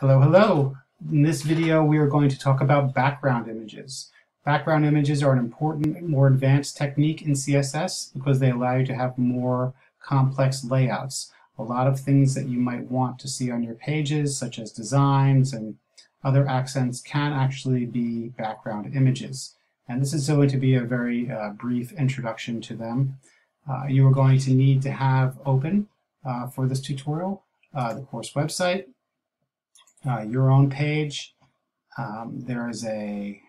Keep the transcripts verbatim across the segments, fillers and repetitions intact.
Hello, hello. In this video, we are going to talk about background images. Background images are an important, more advanced technique in C S S because they allow you to have more complex layouts. A lot of things that you might want to see on your pages, such as designs and other accents, can actually be background images. And this is going to be a very uh, brief introduction to them. Uh, you are going to need to have open uh, for this tutorial uh, the course website. Uh, your own page. Um, there is a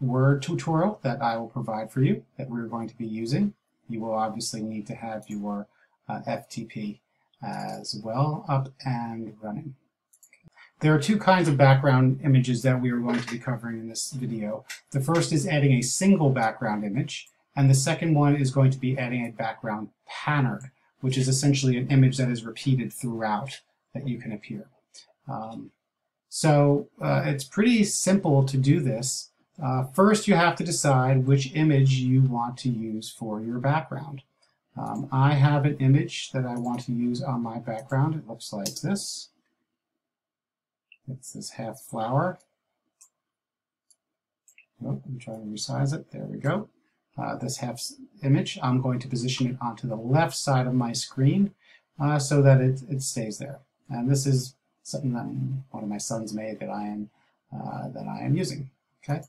Word tutorial that I will provide for you that we're going to be using. You will obviously need to have your uh, F T P as well up and running. There are two kinds of background images that we are going to be covering in this video. The first is adding a single background image, and the second one is going to be adding a background pattern, which is essentially an image that is repeated throughout that you can appear. Um, So uh, it's pretty simple to do this. Uh, first, you have to decide which image you want to use for your background. Um, I have an image that I want to use on my background. It looks like this. It's this half flower. Oh, I'm trying to resize it. There we go. Uh, this half image, I'm going to position it onto the left side of my screen uh, so that it, it stays there. And this is something that one of my sons made that I am uh, that I am using. Okay,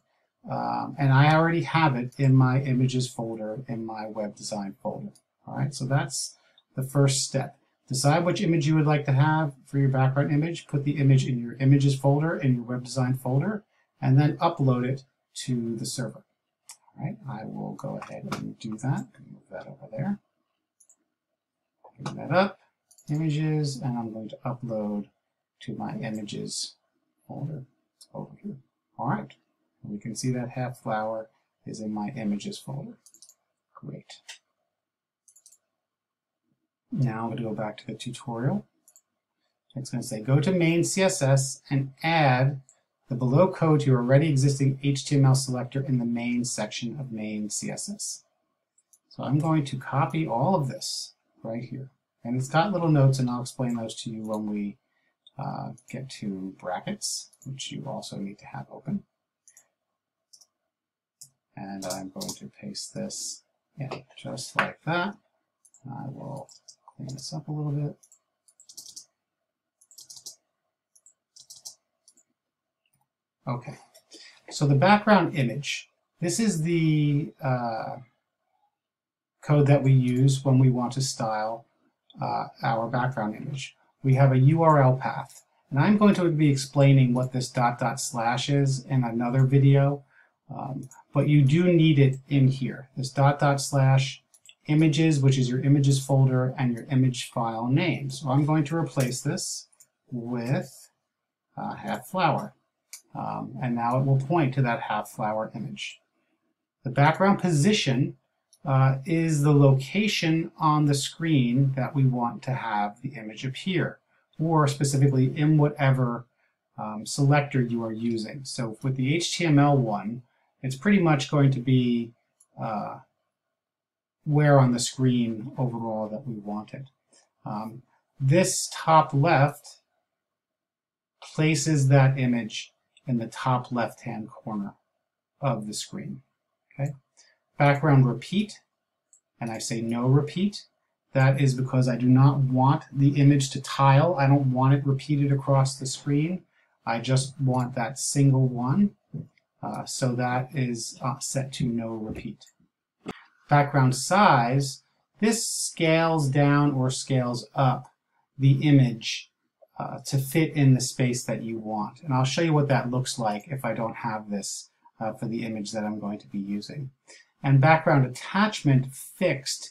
um, and I already have it in my images folder in my web design folder. All right, so that's the first step. Decide which image you would like to have for your background image. Put the image in your images folder in your web design folder, and then upload it to the server. All right, I will go ahead and do that. Move that over there. Bring that up, images, and I'm going to upload to my images folder over here. All right, and we can see that half flower is in my images folder. Great. Now I'm going to go back to the tutorial. It's going to say go to main C S S and add the below code to your already existing H T M L selector in the main section of main C S S. So I'm going to copy all of this right here, and it's got little notes, and I'll explain those to you when we Uh, get to brackets, which you also need to have open. And I'm going to paste this in just like that. I will clean this up a little bit. Okay, so the background image, this is the uh, code that we use when we want to style uh, our background image. We have a U R L path, and I'm going to be explaining what this dot dot slash is in another video, um, but you do need it in here. This dot dot slash images, which is your images folder, and your image file name. So I'm going to replace this with uh, half flower, um, and now it will point to that half flower image. The background position Uh, is the location on the screen that we want to have the image appear, or specifically in whatever um, selector you are using. So with the H T M L one, it's pretty much going to be uh, where on the screen overall that we want it. Um, this top left places that image in the top left-hand corner of the screen. Okay. Background repeat, and I say no repeat. That is because I do not want the image to tile. I don't want it repeated across the screen. I just want that single one. Uh, so that is uh, set to no repeat. Background size, this scales down or scales up the image uh, to fit in the space that you want. And I'll show you what that looks like if I don't have this uh, for the image that I'm going to be using. And background attachment fixed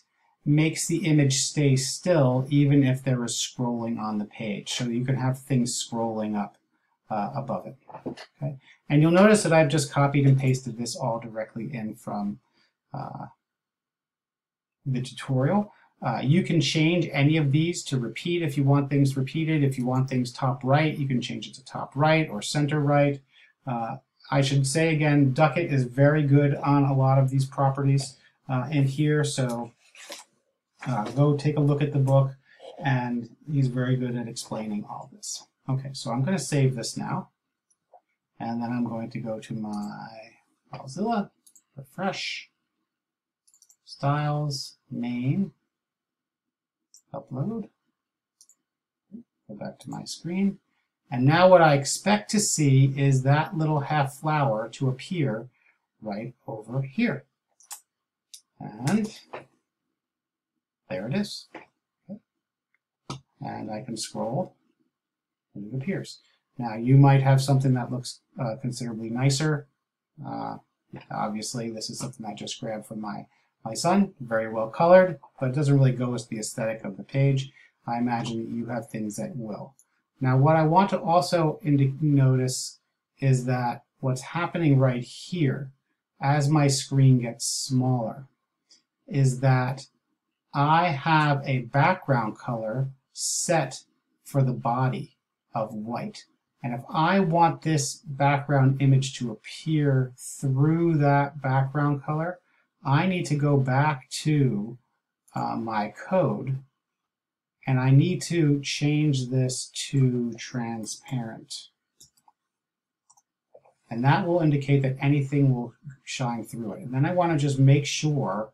makes the image stay still even if there is scrolling on the page. So you can have things scrolling up uh, above it. Okay? And you'll notice that I've just copied and pasted this all directly in from uh, the tutorial. Uh, you can change any of these to repeat if you want things repeated. If you want things top right, you can change it to top right or center right. Uh, I should say again, Duckett is very good on a lot of these properties uh, in here, so uh, go take a look at the book, and he's very good at explaining all this. Okay, so I'm going to save this now, and then I'm going to go to my FileZilla, refresh, styles, main, upload, go back to my screen, and now what I expect to see is that little half flower to appear right over here. And there it is. Okay. And I can scroll and it appears. Now you might have something that looks uh, considerably nicer. Uh, obviously this is something I just grabbed from my, my son, very well colored, but it doesn't really go with the aesthetic of the page. I imagine that you have things that will. Now what I want to also notice is that what's happening right here as my screen gets smaller is that I have a background color set for the body of white. And if I want this background image to appear through that background color, I need to go back to uh, my code, and I need to change this to transparent. And that will indicate that anything will shine through it. And then I want to just make sure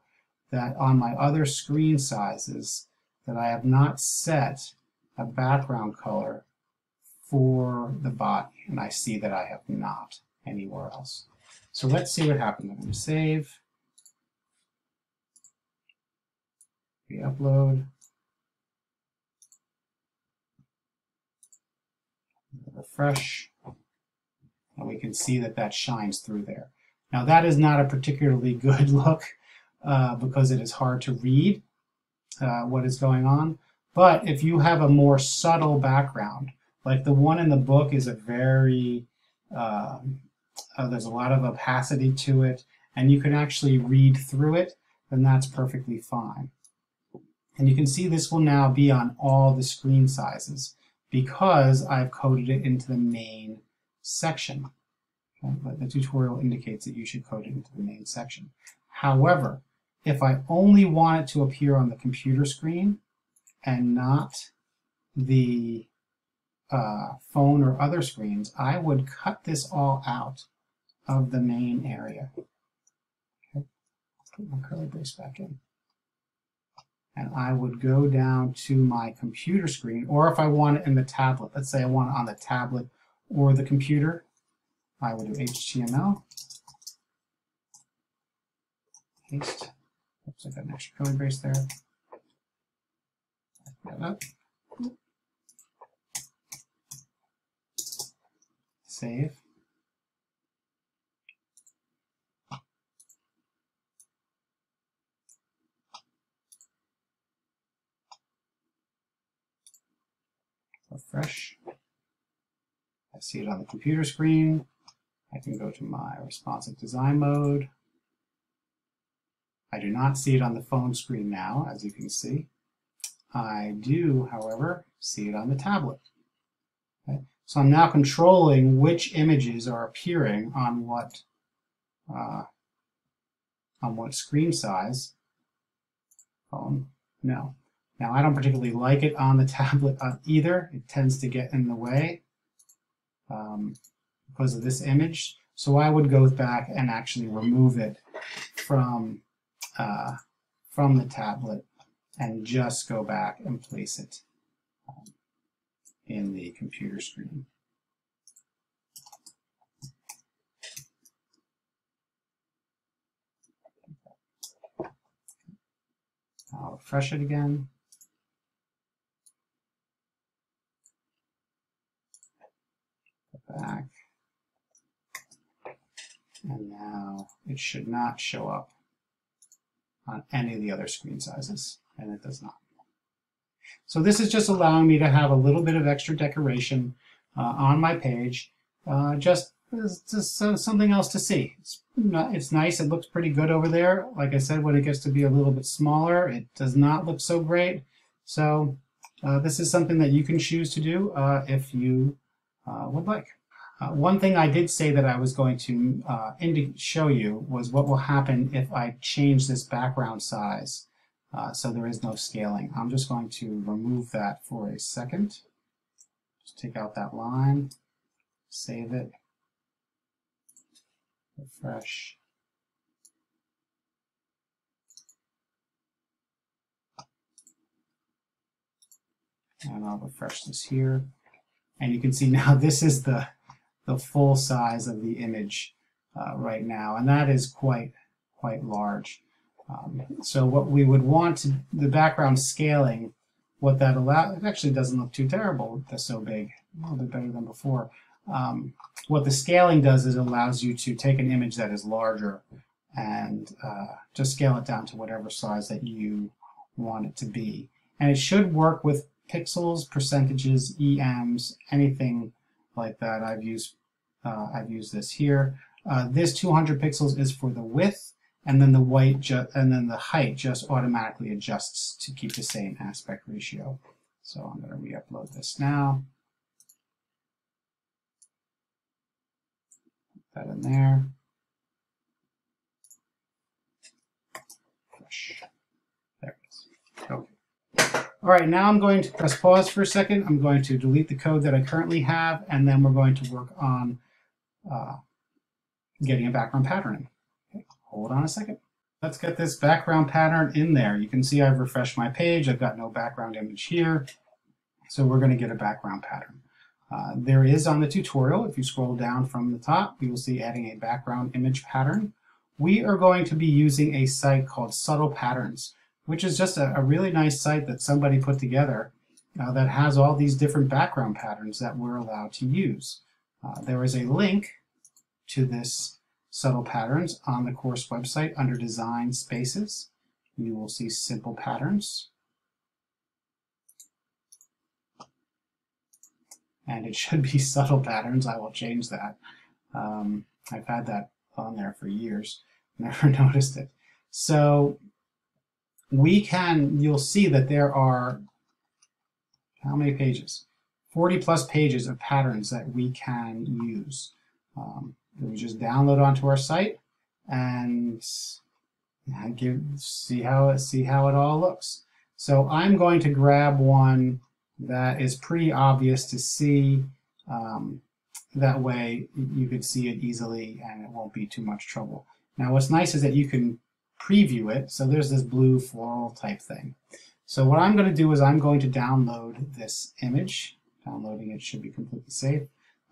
that on my other screen sizes that I have not set a background color for the body, and I see that I have not anywhere else. So let's see what happens. I'm going to save, re-upload, refresh, and we can see that that shines through there. Now that is not a particularly good look uh, because it is hard to read uh, what is going on, but if you have a more subtle background, like the one in the book is a very, uh, uh, there's a lot of opacity to it, and you can actually read through it, then that's perfectly fine. And you can see this will now be on all the screen sizes because I've coded it into the main section. Okay, but the tutorial indicates that you should code it into the main section. However, if I only want it to appear on the computer screen and not the uh, phone or other screens, I would cut this all out of the main area. Okay, put my curly brace back in. And I would go down to my computer screen, or if I want it in the tablet, let's say I want it on the tablet or the computer, I will do H T M L, paste, oops, I got an extra curly brace there, back that up, save, refresh. I see it on the computer screen. I can go to my responsive design mode. I do not see it on the phone screen now, as you can see. I do, however, see it on the tablet. Okay. So I'm now controlling which images are appearing on what uh, on what screen size. Phone? No. Now I don't particularly like it on the tablet either. It tends to get in the way. Um, because of this image, so I would go back and actually remove it from uh, from the tablet and just go back and place it um, in the computer screen. I'll refresh it again. Back, and now it should not show up on any of the other screen sizes, and it does not. So this is just allowing me to have a little bit of extra decoration uh, on my page, uh, just, just uh, something else to see. It's, not, it's nice, it looks pretty good over there. Like I said, when it gets to be a little bit smaller, it does not look so great. So uh, this is something that you can choose to do uh, if you Uh, would like. Uh, one thing I did say that I was going to uh, show you was what will happen if I change this background size uh, so there is no scaling. I'm just going to remove that for a second, just take out that line, save it, refresh. And I'll refresh this here. And you can see now this is the, the full size of the image uh, right now, and that is quite, quite large. Um, so what we would want, to, the background scaling, what that allows, it actually doesn't look too terrible, that's so big, a little bit better than before. Um, what the scaling does is it allows you to take an image that is larger and uh, just scale it down to whatever size that you want it to be. And it should work with pixels, percentages, E Ms, anything like that. I've used uh, I've used this here. Uh, this two hundred pixels is for the width, and then the white ju and then the height just automatically adjusts to keep the same aspect ratio. So I'm going to re-upload this now. Put that in there. Fresh. There it is. Okay. All right, now I'm going to press pause for a second. I'm going to delete the code that I currently have, and then we're going to work on uh, getting a background pattern in. Okay, hold on a second. Let's get this background pattern in there. You can see I've refreshed my page. I've got no background image here. So we're going to get a background pattern. Uh, there is on the tutorial, if you scroll down from the top, you will see adding a background image pattern. We are going to be using a site called Subtle Patterns, which is just a, a really nice site that somebody put together uh, that has all these different background patterns that we're allowed to use. Uh, there is a link to this Subtle Patterns on the course website under Design Spaces. You will see Simple Patterns. And it should be Subtle Patterns. I will change that. Um, I've had that on there for years, never noticed it. So we can, you'll see that there are, how many pages? forty plus pages of patterns that we can use. Um, we just download onto our site and give, see how it, see how it all looks. So I'm going to grab one that is pretty obvious to see. Um, that way you could see it easily and it won't be too much trouble. Now what's nice is that you can preview it. So there's this blue floral type thing. So what I'm going to do is I'm going to download this image. Downloading it should be completely safe.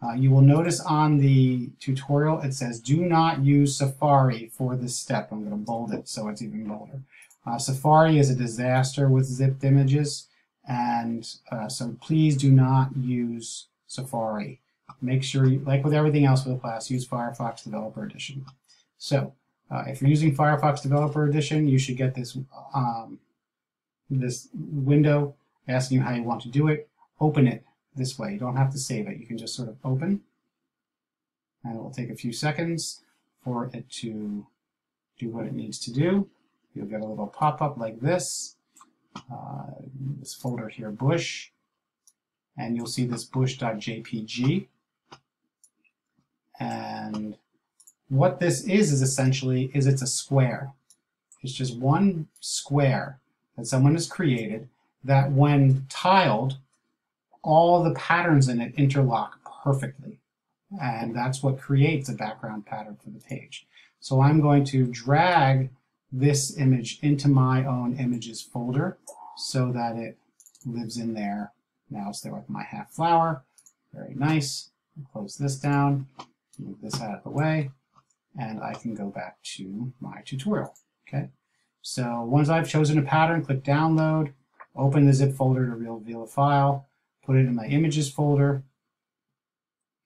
Uh, you will notice on the tutorial it says do not use Safari for this step. I'm going to bold it so it's even bolder. Uh, Safari is a disaster with zipped images, and uh, so please do not use Safari. Make sure you, like with everything else for the class, use Firefox Developer Edition. So Uh, if you're using Firefox Developer Edition, you should get this, um, this window asking you how you want to do it. Open it this way. You don't have to save it. You can just sort of open, and it will take a few seconds for it to do what it needs to do. You'll get a little pop-up like this, uh, this folder here, Bush, and you'll see this bush dot J P G. And what this is is essentially is it's a square. It's just one square that someone has created that when tiled, all the patterns in it interlock perfectly. And that's what creates a background pattern for the page. So I'm going to drag this image into my own images folder so that it lives in there. Now it's there with my half flower. Very nice. Close this down, move this out of the way, and I can go back to my tutorial, okay? So once I've chosen a pattern, click download, open the zip folder to reveal the file, put it in my images folder,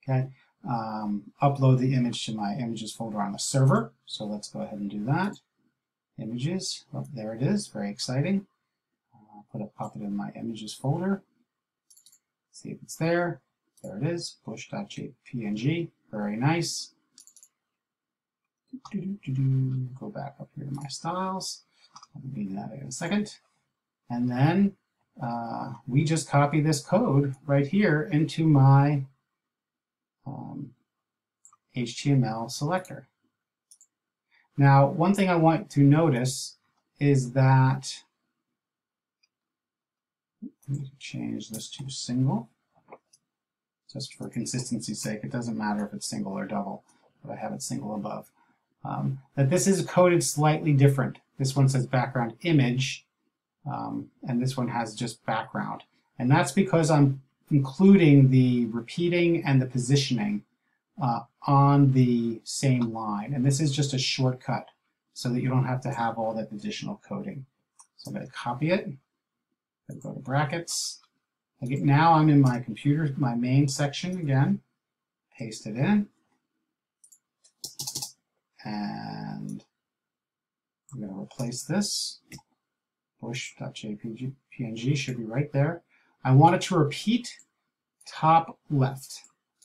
okay? Um, upload the image to my images folder on the server. So let's go ahead and do that. Images, oh, there it is, very exciting. I'll put it, pop it in my images folder, see if it's there. There it is, bush dot J P G, very nice. Go back up here to my styles. I'll be doing that in a second. And then uh, we just copy this code right here into my um, H T M L selector. Now, one thing I want to notice is that I need to change this to single. just for consistency's sake. It doesn't matter if it's single or double, but I have it single above. Um, that this is coded slightly different. This one says background image, um, and this one has just background. And that's because I'm including the repeating and the positioning uh, on the same line. And this is just a shortcut so that you don't have to have all that additional coding. So I'm going to copy it, then go to brackets. Again, now I'm in my computer, my main section again, paste it in, and I'm going to replace this. Bush.jpg should be right there. I want it to repeat top left,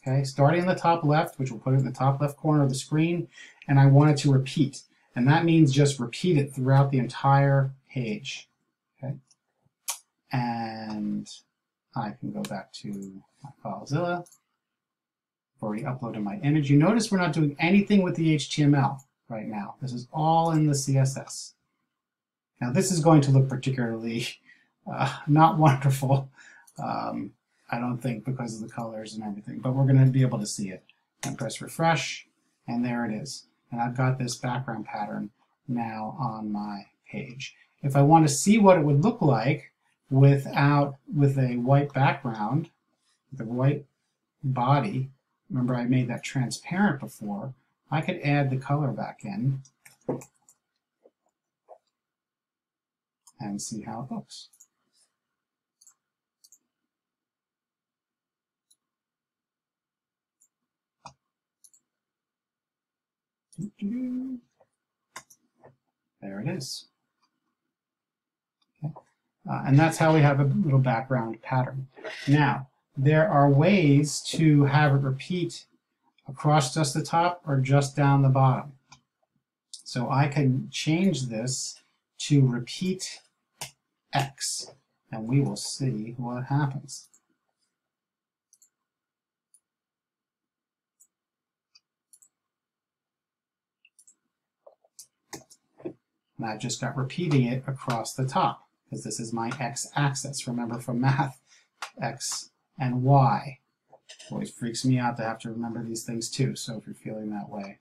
okay, starting in the top left, which we'll put it in the top left corner of the screen, and I want it to repeat, and that means just repeat it throughout the entire page, okay, and I can go back to my FileZilla. I've already uploaded my image. You notice we're not doing anything with the H T M L right now. This is all in the C S S. Now this is going to look particularly uh, not wonderful, um, I don't think, because of the colors and everything, but we're going to be able to see it. And press refresh, and there it is. And I've got this background pattern now on my page. If I want to see what it would look like, without with a white background, the white body, remember I made that transparent before, I could add the color back in and see how it looks. There it is. Uh, and that's how we have a little background pattern. Now, there are ways to have it repeat across just the top or just down the bottom. So I can change this to repeat X, and we will see what happens. And I've just got repeating it across the top. Because this is my x-axis. Remember from math, x and y. Always freaks me out to have to remember these things too, so if you're feeling that way,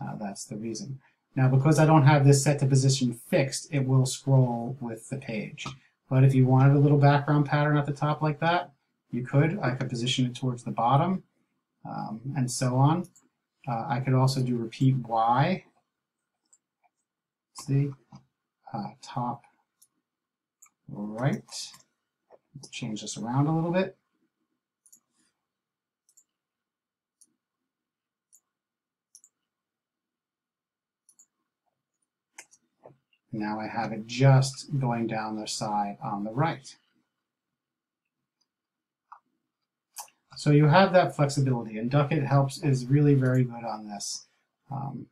uh, that's the reason. Now because I don't have this set to position fixed, it will scroll with the page. But if you wanted a little background pattern at the top like that, you could. I could position it towards the bottom, um, and so on. Uh, I could also do repeat y. See? Uh, top. All right, let's change this around a little bit. Now I have it just going down the side on the right. So you have that flexibility, and Duckett helps is really very good on this. Um,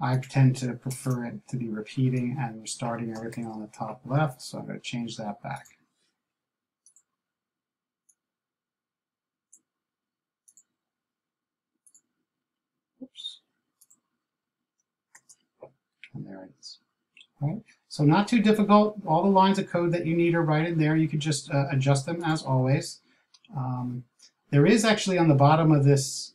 I tend to prefer it to be repeating and starting everything on the top left, so I'm going to change that back. Oops. And there it is. All right. So not too difficult. All the lines of code that you need are right in there. You can just uh, adjust them as always. Um, there is actually on the bottom of this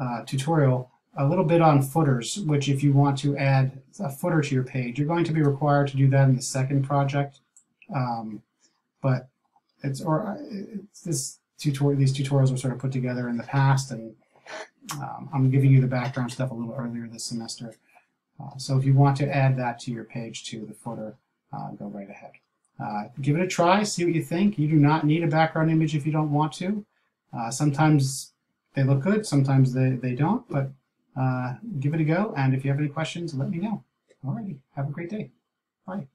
uh, tutorial a little bit on footers, which if you want to add a footer to your page, you're going to be required to do that in the second project. Um, but it's or it's this tutorial, these tutorials were sort of put together in the past, and um, I'm giving you the background stuff a little earlier this semester. Uh, so if you want to add that to your page, to the footer, uh, go right ahead. Uh, give it a try, see what you think. You do not need a background image if you don't want to. Uh, sometimes they look good, sometimes they, they don't, but Uh, give it a go, and if you have any questions, let me know. Alrighty, have a great day. Bye.